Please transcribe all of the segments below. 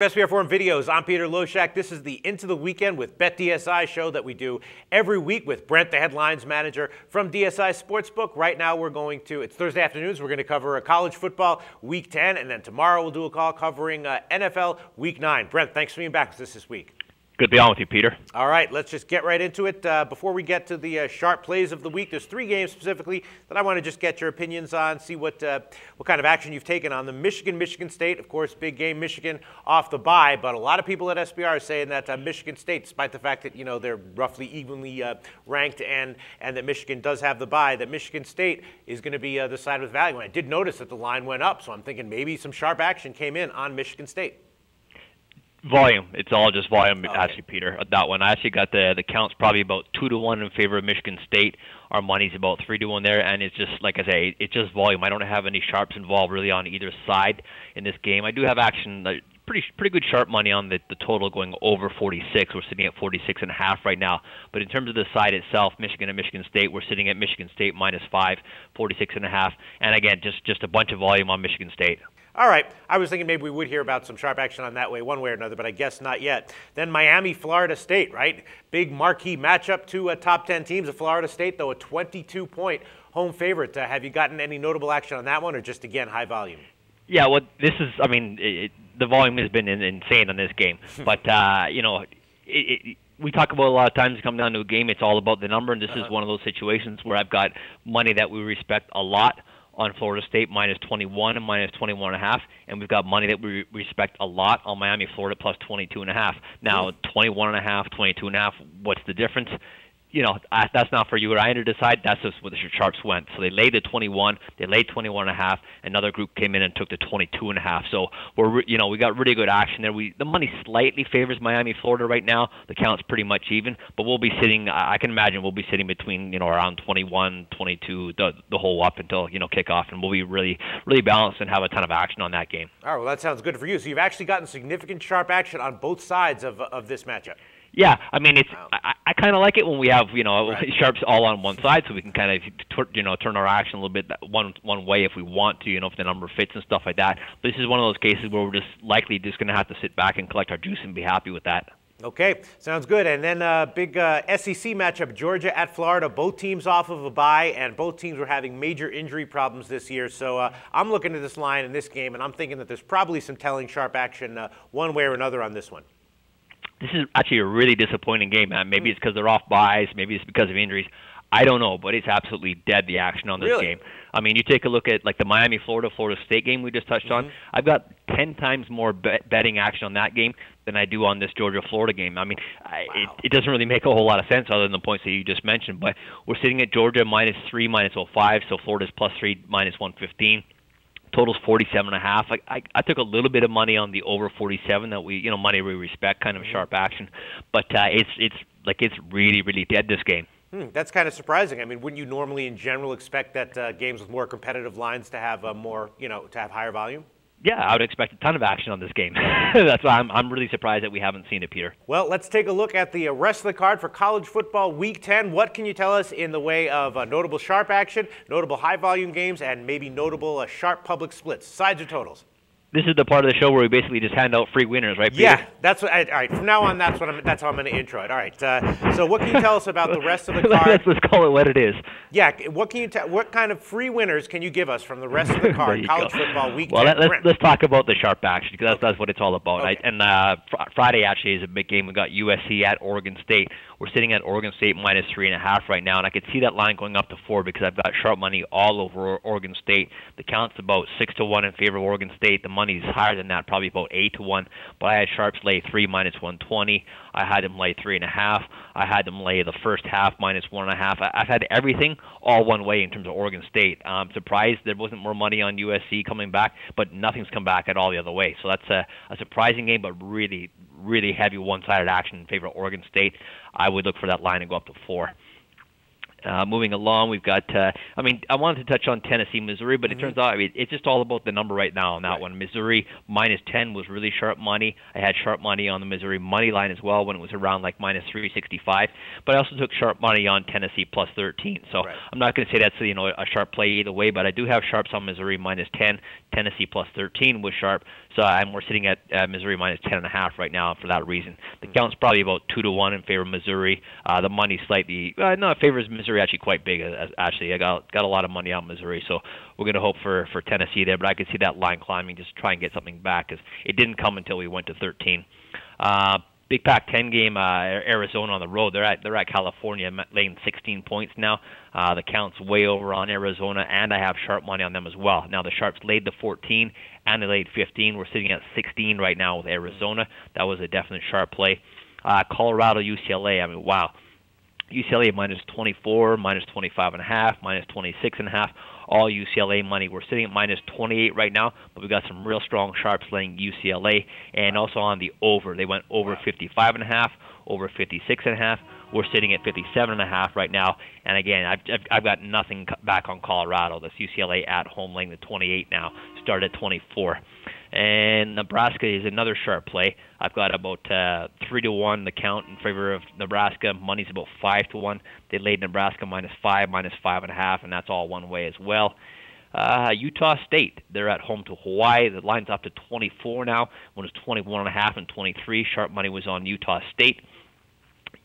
SBR Forum videos. I'm Peter Loshak. This is the Into the Weekend with Bet DSI show that we do every week with Brent, the headlines manager from DSI Sportsbook. Right now we're going to, it's Thursday afternoons, we're going to cover college football week 10, and then tomorrow we'll do a call covering NFL week 9. Brent, thanks for being back with us this week. Good to be on with you, Peter. All right, let's just get right into it. Before we get to the sharp plays of the week, there's three games specifically that I want to just get your opinions on, see what kind of action you've taken on them. Michigan-Michigan State, of course, big game. Michigan off the bye, but a lot of people at SBR are saying that Michigan State, despite the fact that they're roughly evenly ranked and that Michigan does have the bye, that Michigan State is going to be the side with value. And I did notice that the line went up, so I'm thinking maybe some sharp action came in on Michigan State. Volume. It's all just volume, okay. Actually, Peter. That one. I actually got the counts probably about 2-1 in favor of Michigan State. Our money's about 3-1 there, and it's just, like I say, it's just volume. I don't have any sharps involved really on either side in this game. I do have action, like, pretty good sharp money on the total going over 46. We're sitting at 46.5 right now. But in terms of the side itself, Michigan and Michigan State, we're sitting at Michigan State -5, 46.5. And again, just a bunch of volume on Michigan State. All right. I was thinking maybe we would hear about some sharp action on that way one way or another, but I guess not yet. Then Miami-Florida State, right? Big marquee matchup, to top 10 teams of Florida State, though a 22-point home favorite. Have you gotten any notable action on that one, or just, again, high volume? Yeah, well, this is, I mean, the volume has been insane on this game. But, we talk about a lot of times come down to a game, it's all about the number, and this is one of those situations where I've got money that we respect a lot on Florida State, -21 and -21.5, and we've got money that we respect a lot on Miami, Florida, +22.5. Now, 21.5, 22.5, what's the difference? That's not for you or I to decide. That's just what your sharps went. So they laid the 21, they laid 21.5. Another group came in and took the 22.5. So we got really good action there. The money slightly favors Miami, Florida right now. The count's pretty much even, but we'll be sitting. I can imagine we'll be sitting between around 21, 22, the whole up until kickoff, and we'll be really, really balanced and have a ton of action on that game. All right, well that sounds good for you. So you've actually gotten significant sharp action on both sides of this matchup. Yeah, I mean, it's I kind of like it when we have sharps all on one side, so we can kind of turn our action a little bit one way if we want to, if the number fits and stuff like that. But this is one of those cases where we're just likely going to have to sit back and collect our juice and be happy with that. Okay, sounds good. And then big SEC matchup, Georgia at Florida. Both teams off of a bye, and both teams were having major injury problems this year. So I'm looking at this line in this game, and I'm thinking that there's probably some telling sharp action one way or another on this one. This is actually a really disappointing game, man. Maybe it's because they're off buys. Maybe it's because of injuries. I don't know, but it's absolutely dead, the action on this game. I mean, you take a look at like the Miami-Florida State game we just touched on. I've got 10 times more betting action on that game than I do on this Georgia-Florida game. I mean, it doesn't really make a whole lot of sense other than the points that you just mentioned. But we're sitting at Georgia -3, -05, so Florida's +3, -115. Total's 47.5. I took a little bit of money on the over 47 that we, money we respect, kind of sharp action, but it's really, really dead this game. That's kind of surprising. I mean, wouldn't you normally, in general, expect that games with more competitive lines to have more higher volume? Yeah, I would expect a ton of action on this game. That's why I'm really surprised that we haven't seen it, Peter. Well, let's take a look at the rest of the card for college football week 10. What can you tell us in the way of notable sharp action, notable high-volume games, and maybe notable sharp public splits? Sides or totals? This is the part of the show where we basically just hand out free winners, right, Peter? Yeah, that's what. All right, from now on, that's how I'm going to intro it. All right. So, what can you tell us about the rest of the card? Let's call it what it is. Yeah. What can you What kind of free winners can you give us from the rest of the card? College football week. Well, let's talk about the sharp action, because that's what it's all about. Okay. And Friday actually is a big game. We got USC at Oregon State. We're sitting at Oregon State -3.5 right now, and I could see that line going up to 4 because I've got sharp money all over Oregon State. The count's about 6-1 in favor of Oregon State. The money's higher than that, probably about 8-1. But I had sharps lay 3 -120. I had them lay 3.5. I had them lay the first half -1.5. I've had everything all one way in terms of Oregon State. I'm surprised there wasn't more money on USC coming back, but nothing's come back at all the other way. So that's a surprising game, but really, really heavy one-sided action in favor of Oregon State. I would look for that line to go up to 4. Moving along, we've got, I wanted to touch on Tennessee, Missouri, but it turns out it's just all about the number right now on that one. Missouri -10 was really sharp money. I had sharp money on the Missouri money line as well when it was around like -365, but I also took sharp money on Tennessee +13. So I'm not going to say that's a sharp play either way, but I do have sharps on Missouri -10, Tennessee +13 was sharp. So we're sitting at Missouri minus 10.5 right now for that reason. The count's probably about 2-1 in favor of Missouri. The money slightly no, it favors Missouri actually quite big. Actually, I got a lot of money out of Missouri, so we're going to hope for Tennessee there. But I could see that line climbing, just try and get something back, because it didn't come until we went to 13. Big Pac-10 game, Arizona on the road. They're at California, laying 16 points now. The count's way over on Arizona, and I have sharp money on them as well. Now the Sharps laid the 14, and they laid 15. We're sitting at 16 right now with Arizona. That was a definite sharp play. Colorado-UCLA, I mean, wow. UCLA minus 24, minus 25.5, minus 26.5. All UCLA money. We're sitting at minus 28 right now, but we got some real strong sharps laying UCLA, and also on the over. They went over 55.5, over 56.5. We're sitting at 57.5 right now, and again, I've got nothing back on Colorado. That's UCLA at home laying the 28 now. Start at 24. And Nebraska is another sharp play. I've got about 3-1 the count in favor of Nebraska. Money's about 5-1. They laid Nebraska minus 5, minus 5.5, and that's all one way as well. Utah State, they're at home to Hawaii. The line's up to 24 now. When it was 21.5 and 23, sharp money was on Utah State.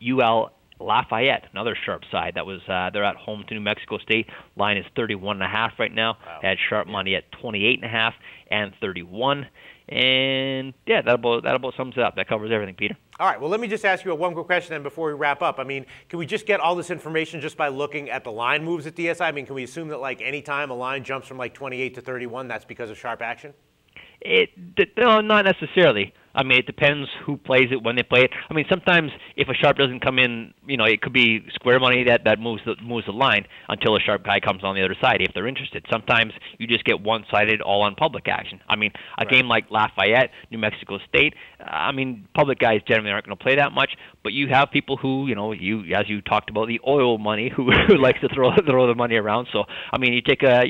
UL Lafayette, another sharp side. That was they're at home to New Mexico State. Line is 31.5 right now. Wow. Had sharp money at 28.5 and 31. And yeah, that about sums it up. That covers everything, Peter. All right. Well, let me just ask you one quick question then before we wrap up. I mean, can we just get all this information just by looking at the line moves at DSI? I mean, can we assume that like any time a line jumps from like 28 to 31, that's because of sharp action? No, not necessarily. I mean, it depends who plays it, when they play it. I mean, sometimes if a sharp doesn't come in, you know, it could be square money that moves the line until a sharp guy comes on the other side if they're interested. Sometimes you just get one-sided all on public action. I mean, a game like Lafayette, New Mexico State, I mean, public guys generally aren't going to play that much, but you have people who, you know, as you talked about, the oil money who likes to throw the money around. So, I mean, you take a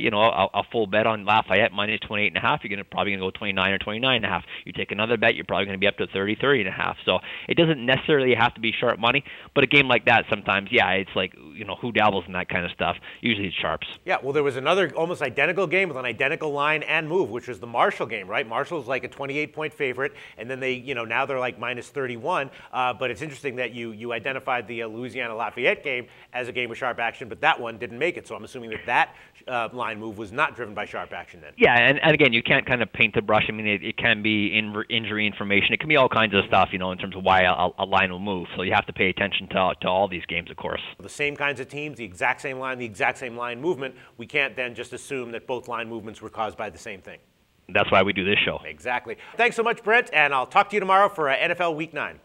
full bet on Lafayette minus 28.5, you're probably going to go 29 or 29.5. You take another bet, you're probably going to be up to 30.5. So it doesn't necessarily have to be sharp money, but a game like that sometimes, yeah, it's like, you know, who dabbles in that kind of stuff? Usually it's sharps. Yeah, well, there was another almost identical game with an identical line and move, which was the Marshall game, right? Marshall's like a 28-point favorite, and then they, you know, now they're like minus 31. But it's interesting that you identified the Louisiana Lafayette game as a game of sharp action, but that one didn't make it. So I'm assuming that line move was not driven by sharp action then. Yeah, and again, you can't kind of paint the brush. I mean, it can be injury information. It can be all kinds of stuff, you know, in terms of why a line will move. So you have to pay attention to all these games, of course. The same kinds of teams, the exact same line movement. We can't then just assume that both line movements were caused by the same thing. That's why we do this show. Exactly. Thanks so much, Brent, and I'll talk to you tomorrow for NFL Week 9.